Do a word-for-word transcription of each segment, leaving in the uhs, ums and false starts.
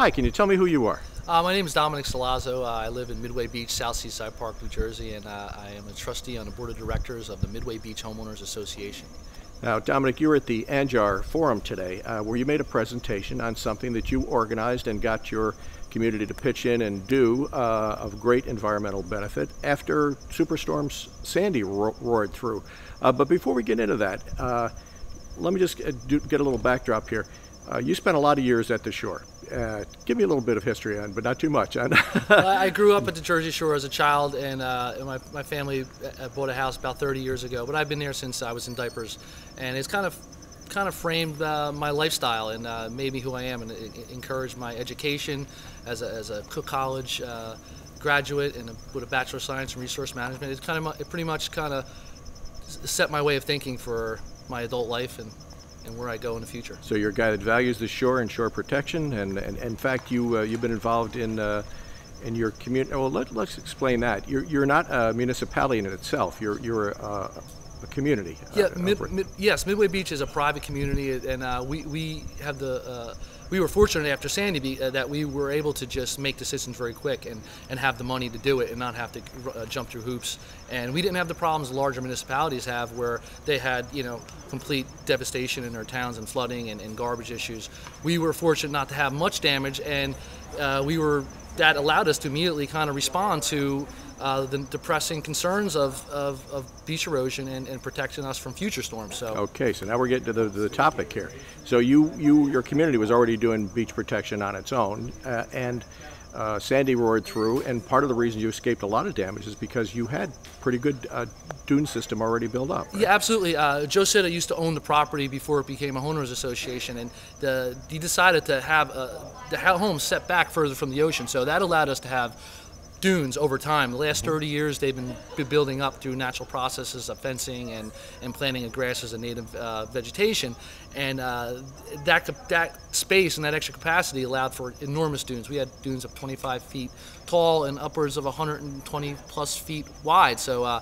Hi, can you tell me who you are? Uh, my name is Dominick Solazzo. Uh, I live in Midway Beach, South Seaside Park, New Jersey, and uh, I am a trustee on the board of directors of the Midway Beach Homeowners Association. Now, Dominick, you were at the Anjar Forum today, uh, where you made a presentation on something that you organized and got your community to pitch in and do uh, of great environmental benefit after Superstorm Sandy ro roared through. Uh, but before we get into that, uh, let me just do, get a little backdrop here. Uh, you spent a lot of years at the shore. Uh, give me a little bit of history on, but not too much. On. Well, I grew up at the Jersey Shore as a child, and, uh, and my, my family bought a house about thirty years ago. But I've been there since I was in diapers, and it's kind of kind of framed uh, my lifestyle and uh, made me who I am, and it, it encouraged my education as a, as a Cook College uh, graduate and a, with a Bachelor of Science in Resource Management. It kind of it pretty much kind of set my way of thinking for my adult life and. and where I go in the future. So you're a guy that values the shore and shore protection, and, and, and in fact you, uh, you've been involved in, uh, in your community. Well, let, let's explain that. You're, you're not a municipality in itself, you're, you're a, a community. Yeah, uh, mid, mid, yes, Midway Beach is a private community, and uh, we, we have the, uh, we were fortunate after Sandy be, uh, that we were able to just make decisions very quick and, and have the money to do it and not have to uh, jump through hoops. And we didn't have the problems larger municipalities have, where they had, you know, complete devastation in their towns and flooding and, and garbage issues. We were fortunate not to have much damage, and uh, we were that allowed us to immediately kind of respond to uh, the depressing concerns of, of, of beach erosion and, and protecting us from future storms. So okay, so now we're getting to the, the topic here. So you, you your community was already doing beach protection on its own, uh, and uh, Sandy roared through, and part of the reason you escaped a lot of damage is because you had pretty good uh, dune system already built up. Right? Yeah, absolutely. Uh, Joe Seda used to own the property before it became a homeowners association, and the, he decided to have a, the home set back further from the ocean, so that allowed us to have dunes over time. The last thirty years they've been building up through natural processes of fencing and, and planting of grasses and native uh, vegetation, and uh, that, that space and that extra capacity allowed for enormous dunes. We had dunes of twenty-five feet tall and upwards of one hundred twenty plus feet wide, so uh,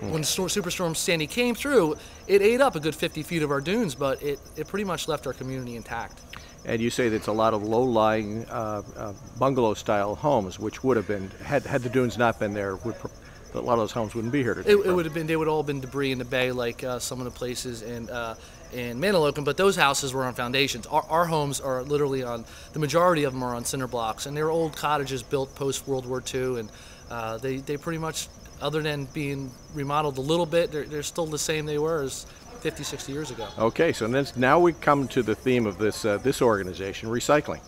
when Superstorm Sandy came through, it ate up a good fifty feet of our dunes, but it, it pretty much left our community intact. And you say that's a lot of low-lying uh, uh, bungalow-style homes, which would have been, had, had the dunes not been there, would a lot of those homes wouldn't be here today. It, it would have been, they would all have been debris in the bay, like uh, some of the places in, uh, in Manalocan, but those houses were on foundations. Our, our homes are literally on, the majority of them are on cinder blocks, and they're old cottages built post-World War Two, and uh, they, they pretty much, other than being remodeled a little bit, they're, they're still the same they were as fifty, sixty years ago. Okay, so this, now we come to the theme of this, uh, this organization, recycling.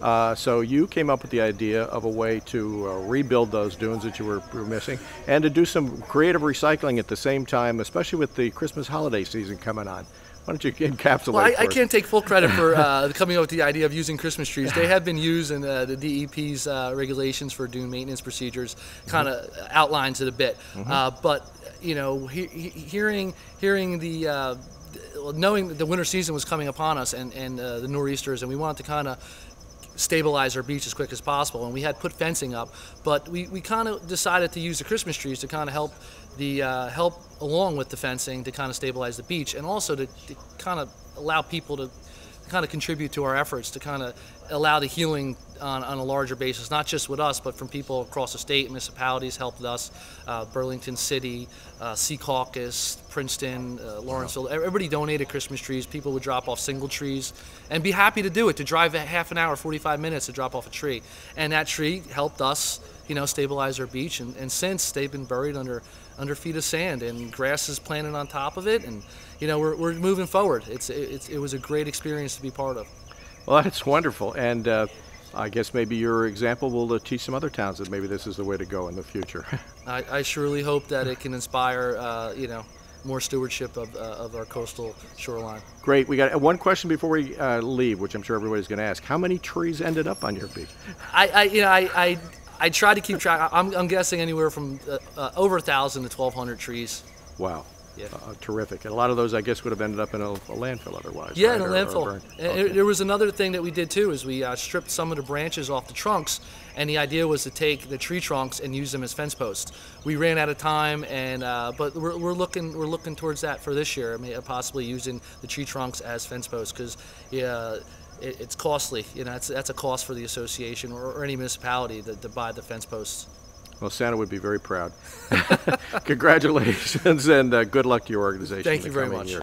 Uh, so you came up with the idea of a way to uh, rebuild those dunes that you were, were missing, and to do some creative recycling at the same time, especially with the Christmas holiday season coming on. Why don't you encapsulate? Well, I, I can't take full credit for uh, coming up with the idea of using Christmas trees. They have been used in uh, the D E P's uh, regulations for dune maintenance procedures, kind of mm-hmm. outlines it a bit. Mm-hmm. uh, but you know, he hearing hearing the. Uh, knowing that the winter season was coming upon us and, and uh, the nor'easters, and we wanted to kind of stabilize our beach as quick as possible, and we had put fencing up, but we, we kind of decided to use the Christmas trees to kind of help the uh, help along with the fencing to kind of stabilize the beach, and also to, to kind of allow people to kind of contribute to our efforts to kind of allow the healing on, on a larger basis, not just with us, but from people across the state. Municipalities helped us, uh, Burlington City, uh, Secaucus, Princeton, uh, Lawrenceville. Everybody donated Christmas trees. People would drop off single trees and be happy to do it, to drive a half an hour, forty-five minutes to drop off a tree. And that tree helped us, you know, stabilize our beach. And, and since, they've been buried under under feet of sand, and grass is planted on top of it. And, you know, we're, we're moving forward. It's, it's, it was a great experience to be part of. Well, that's wonderful, and uh, I guess maybe your example will uh, teach some other towns that maybe this is the way to go in the future. I, I surely hope that it can inspire, uh, you know, more stewardship of, uh, of our coastal shoreline. Great. We got one question before we uh, leave, which I'm sure everybody's going to ask. How many trees ended up on your beach? I, I you know, I. I I try to keep track. I'm, I'm guessing anywhere from uh, uh, over one thousand to twelve hundred trees. Wow. Yeah. Uh, terrific. And a lot of those, I guess, would have ended up in a, a landfill otherwise. Yeah, right? in a or, landfill. Or and okay. There was another thing that we did, too, is we uh, stripped some of the branches off the trunks, and the idea was to take the tree trunks and use them as fence posts. We ran out of time, and uh, but we're, we're looking we're looking towards that for this year. I mean, possibly using the tree trunks as fence posts, because yeah. it, it's costly. You know, that's that's a cost for the association or, or any municipality that to buy the fence posts. Well, Santa would be very proud. Congratulations, and uh, good luck to your organization. Thank you very much. Year.